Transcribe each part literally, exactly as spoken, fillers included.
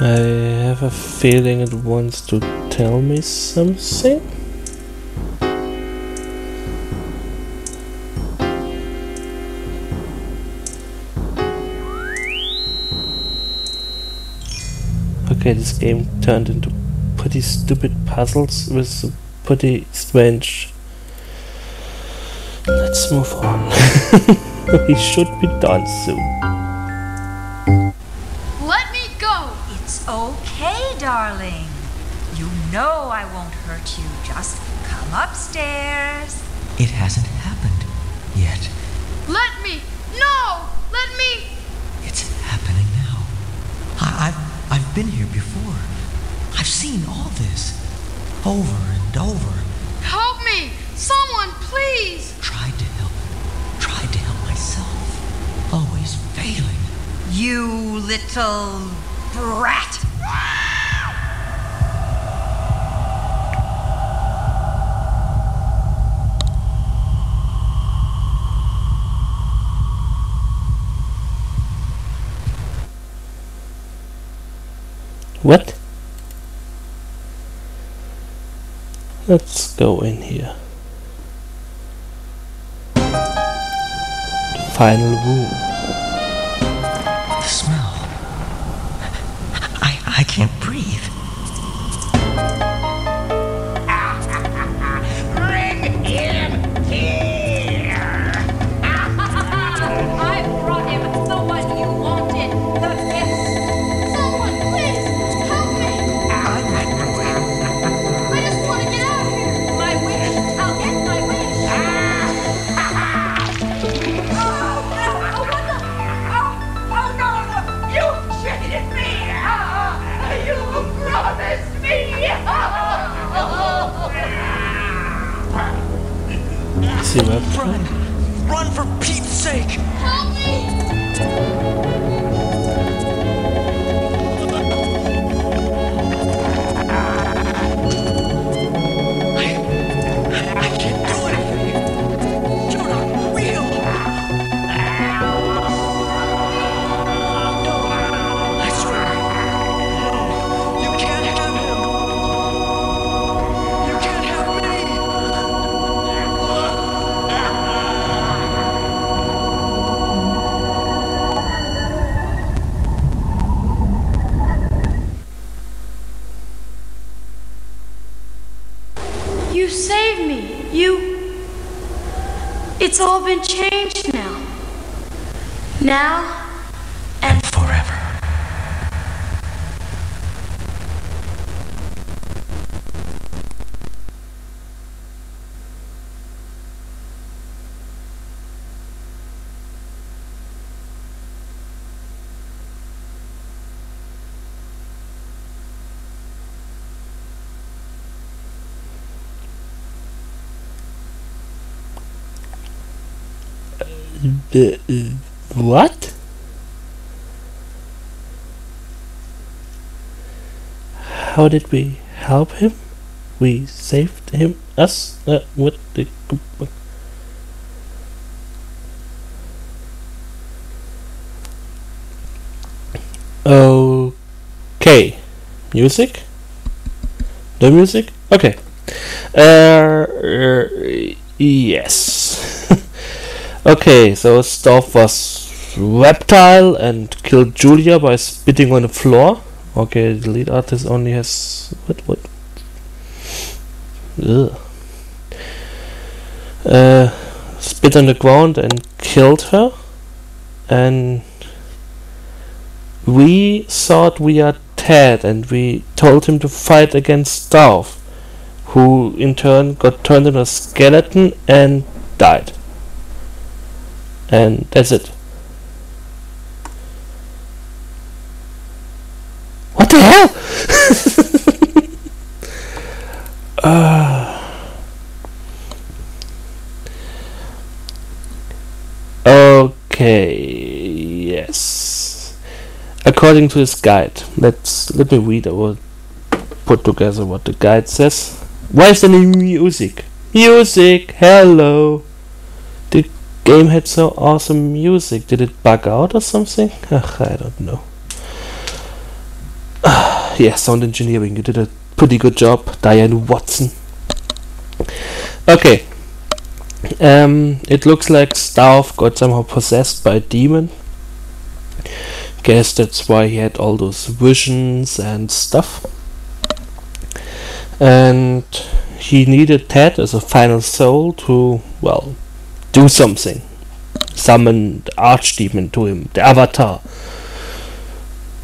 I have a feeling it wants to tell me something. Okay, this game turned into pretty stupid puzzles with pretty strange... Let's move on. We should be done soon. Let me go! It's okay, darling. You know I won't hurt you. Just come upstairs. It hasn't happened yet. Let me! No! Let me! It's happening now. I I've I've been here before. I've seen all this. Over and over. Help me! Someone, please! Tried to help. Tried to help myself. Always failing. You little brat! What? Let's go in here. The final room. The smell. I I can't breathe. Bring him here. I brought him the one you wanted, the best. Someone, please help me. I'm not going. I just want to get out of here. My wish. I'll get my wish. See what? Run! Run for Pete's sake! Help me! I, I can't do anything! You're not real! I swear! No! You can't have him! You can't have me! You saved me. You... It's all been changed now. Now... And forever. The, uh, what? How did we help him? We saved him, us, uh, with the... Okay. Music? No music? Okay. Uh, uh, yes. Okay, so Stauf was reptile and killed Julia by spitting on the floor. Okay, the lead artist only has... What? What? Ugh. Uh, spit on the ground and killed her. And we thought we are Tad and we told him to fight against Stauf, who in turn got turned into a skeleton and died. And that's it. What the hell? uh. Okay, yes. According to this guide, let's let me read or put together what the guide says. Why is there any music? Music, hello. Game had so awesome music. Did it bug out or something? Ugh, I don't know. yeah, sound engineering. You did a pretty good job, Diane Watson. Okay. Um, it looks like Stauf got somehow possessed by a demon. Guess that's why he had all those visions and stuff. And he needed Ted as a final soul to, well, do something. Summon the Archdemon to him, the Avatar,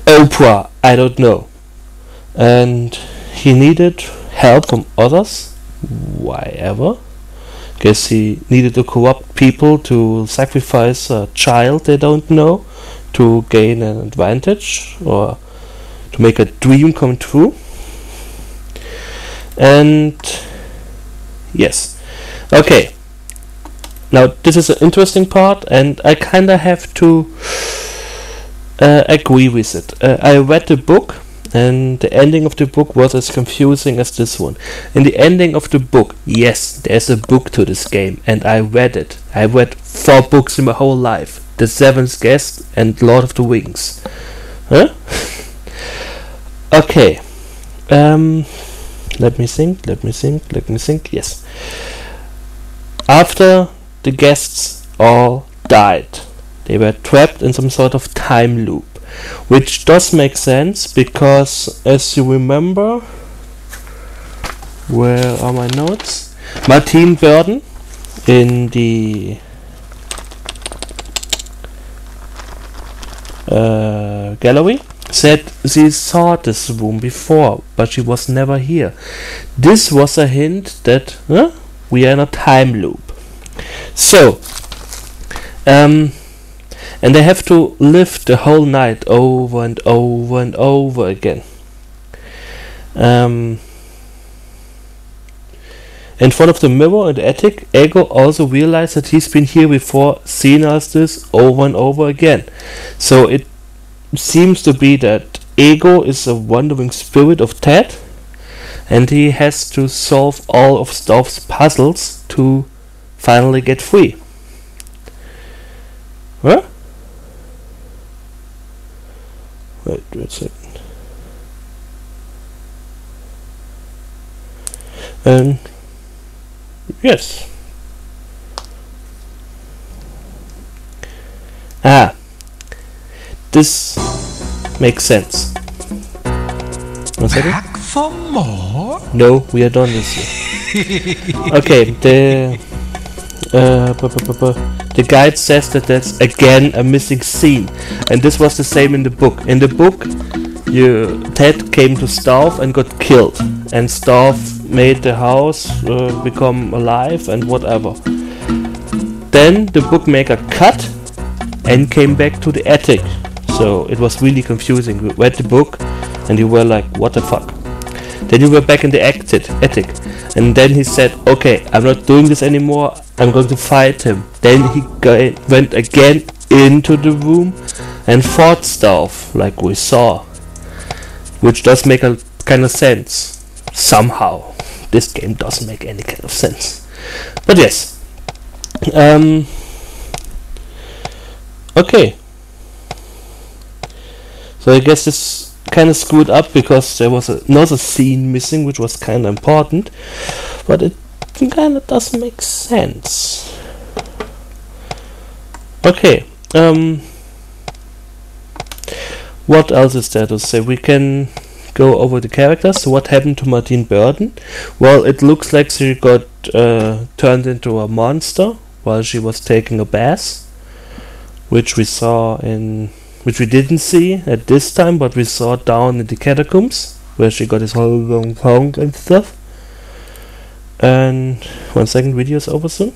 Oprah, I don't know. And he needed help from others, why ever. Guess he needed to corrupt people to sacrifice a child they don't know to gain an advantage or to make a dream come true. And yes, okay, now this is an interesting part, and I kinda have to uh, agree with it. uh, I read the book, and the ending of the book was as confusing as this one. In the ending of the book, yes, there's a book to this game, and I read it. I read four books in my whole life: The Seventh Guest and Lord of the Wings. Huh? Okay. Um, let me think, let me think, let me think, yes. After the guests all died, they were trapped in some sort of time loop. Which does make sense, because as you remember, where are my notes? Martine Burden in the uh, gallery said she saw this room before, but she was never here. This was a hint that huh, we are in a time loop. So, um, and they have to live the whole night over and over and over again. Um, in front of the mirror in the attic, Ego also realized that he's been here before, seen as this over and over again. So it seems to be that Ego is a wandering spirit of Ted, and he has to solve all of Stauf's puzzles to finally get free. Huh? Wait, wait a second. Um, yes. Ah, this makes sense. One second. Back for more? No, we are done this year. Okay, the uh, bu bu bu bu. The guide says that that's again a missing scene, and this was the same in the book. In the book, you, Ted came to Stauf and got killed, and Stauf made the house uh, become alive and whatever. Then the bookmaker cut and came back to the attic, so it was really confusing. You read the book and you were like, what the fuck? Then you were back in the attic, and then he said, okay, I'm not doing this anymore, I'm going to fight him. Then he went again into the room and fought Stauf, like we saw. Which does make a kind of sense. Somehow. This game doesn't make any kind of sense. But yes. Um, okay. So I guess this kind of screwed up, because there was another scene missing which was kind of important, but it kind of doesn't make sense. Okay, um, what else is there to say? We can go over the characters. So what happened to Martine Burden? Well, it looks like she got uh, turned into a monster while she was taking a bath, which we saw in which we didn't see at this time, but we saw down in the catacombs, where she got his whole long tongue and stuff. And one second, video is over soon.